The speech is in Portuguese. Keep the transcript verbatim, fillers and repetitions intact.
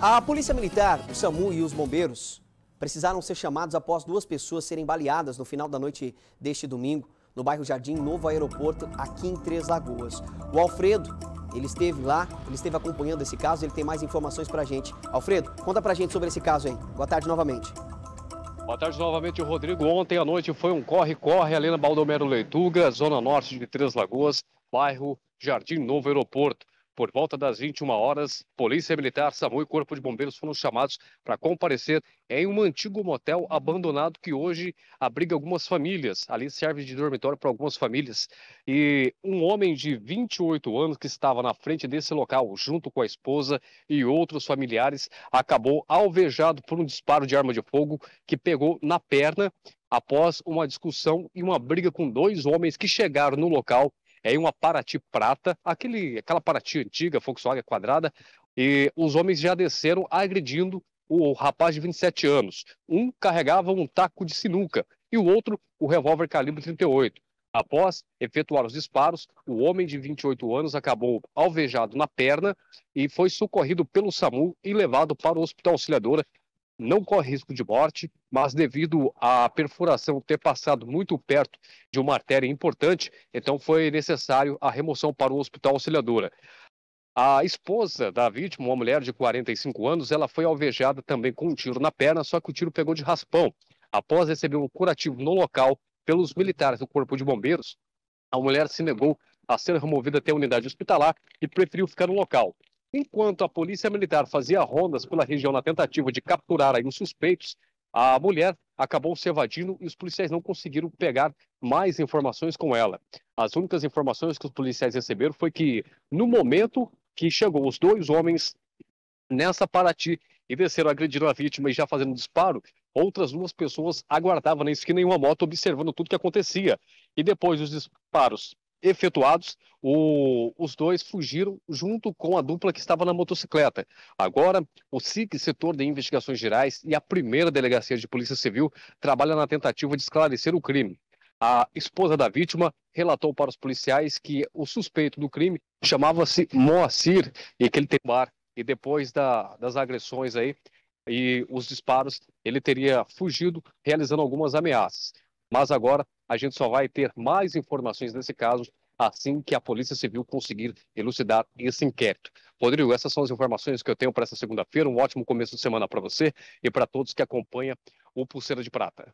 A Polícia Militar, o SAMU e os bombeiros precisaram ser chamados após duas pessoas serem baleadas no final da noite deste domingo, no bairro Jardim Novo Aeroporto, aqui em Três Lagoas. O Alfredo, ele esteve lá, ele esteve acompanhando esse caso, ele tem mais informações pra gente. Alfredo, conta pra gente sobre esse caso aí. Boa tarde novamente. Boa tarde novamente, Rodrigo. Ontem à noite foi um corre-corre ali na Baldomero Leituga, zona norte de Três Lagoas, bairro Jardim Novo Aeroporto. Por volta das vinte e uma horas, Polícia Militar, SAMU e Corpo de Bombeiros foram chamados para comparecer em um antigo motel abandonado que hoje abriga algumas famílias. Ali serve de dormitório para algumas famílias. E um homem de vinte e oito anos que estava na frente desse local, junto com a esposa e outros familiares, acabou alvejado por um disparo de arma de fogo que pegou na perna após uma discussão e uma briga com dois homens que chegaram no local em uma Parati prata, aquele, aquela Parati antiga, Volkswagen quadrada, e os homens já desceram agredindo o rapaz de vinte e sete anos. Um carregava um taco de sinuca e o outro o revólver calibre trinta e oito. Após efetuar os disparos, o homem de vinte e oito anos acabou alvejado na perna e foi socorrido pelo SAMU e levado para o Hospital Auxiliadora. Não corre risco de morte, mas devido à perfuração ter passado muito perto de uma artéria importante, então foi necessário a remoção para o Hospital Auxiliadora. A esposa da vítima, uma mulher de quarenta e cinco anos, ela foi alvejada também com um tiro na perna, só que o tiro pegou de raspão. Após receber um curativo no local pelos militares do Corpo de Bombeiros, a mulher se negou a ser removida até a unidade hospitalar e preferiu ficar no local. Enquanto a Polícia Militar fazia rondas pela região na tentativa de capturar aí os suspeitos, a mulher acabou se evadindo e os policiais não conseguiram pegar mais informações com ela. As únicas informações que os policiais receberam foi que, no momento que chegou os dois homens nessa Parati e desceram agredindo a vítima e já fazendo um disparo, outras duas pessoas aguardavam na esquina em uma moto observando tudo que acontecia. E depois dos disparos efetuados, o, os dois fugiram junto com a dupla que estava na motocicleta. Agora, o S I C, Setor de Investigações Gerais, e a primeira Delegacia de Polícia Civil trabalham na tentativa de esclarecer o crime. A esposa da vítima relatou para os policiais que o suspeito do crime chamava-se Moacir e que ele tem bar. E depois da, das agressões aí e os disparos, ele teria fugido realizando algumas ameaças. Mas agora a gente só vai ter mais informações desse caso assim que a Polícia Civil conseguir elucidar esse inquérito. Rodrigo, essas são as informações que eu tenho para essa segunda-feira. Um ótimo começo de semana para você e para todos que acompanham o Pulseira de Prata.